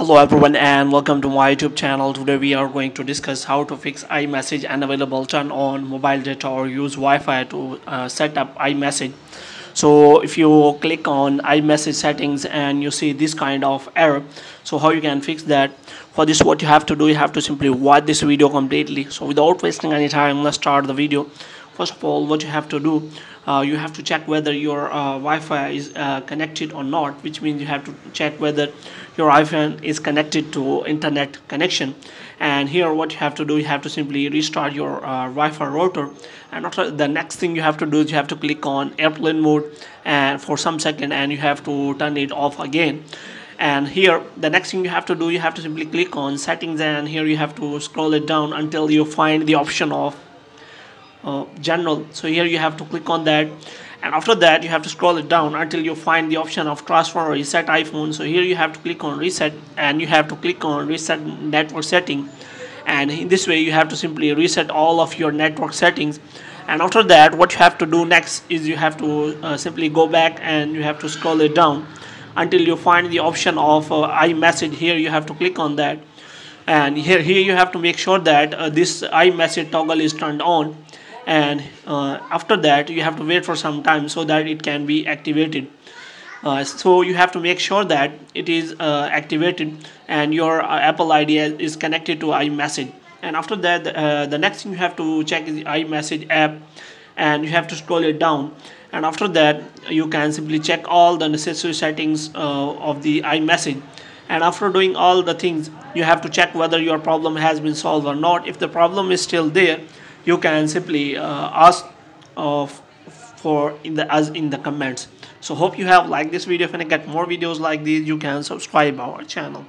Hello everyone and welcome to my YouTube channel. Today we are going to discuss how to fix iMessage unavailable, turn on mobile data or use Wi-Fi to set up iMessage. So if you click on iMessage settings and you see this kind of error, so how you can fix that? For this, what you have to do, you have to simply watch this video completely. So without wasting any time, let's start the video. First of all, what you have to do, you have to check whether your Wi-Fi is connected or not, which means you have to check whether your iPhone is connected to internet connection. And here what you have to do, you have to simply restart your Wi-Fi router, and after, the next thing you have to do is you have to click on Airplane Mode and for some second, and you have to turn it off again. And here the next thing you have to do, you have to simply click on settings, and here you have to scroll it down until you find the option of general. So here you have to click on that, and after that you have to scroll it down until you find the option of transfer or reset iPhone. So here you have to click on reset, and you have to click on reset network setting, and in this way you have to simply reset all of your network settings. And after that, what you have to do next is you have to simply go back and you have to scroll it down until you find the option of iMessage. Here you have to click on that, and here you have to make sure that this iMessage toggle is turned on. And after that you have to wait for some time so that it can be activated. So you have to make sure that it is activated and your Apple ID is connected to iMessage. And after that, the next thing you have to check is the iMessage app, and you have to scroll it down, and after that you can simply check all the necessary settings of the iMessage. And after doing all the things, you have to check whether your problem has been solved or not. If the problem is still there, you can simply ask as in the comments. So hope you have liked this video. If you want to get more videos like these, you can subscribe our channel.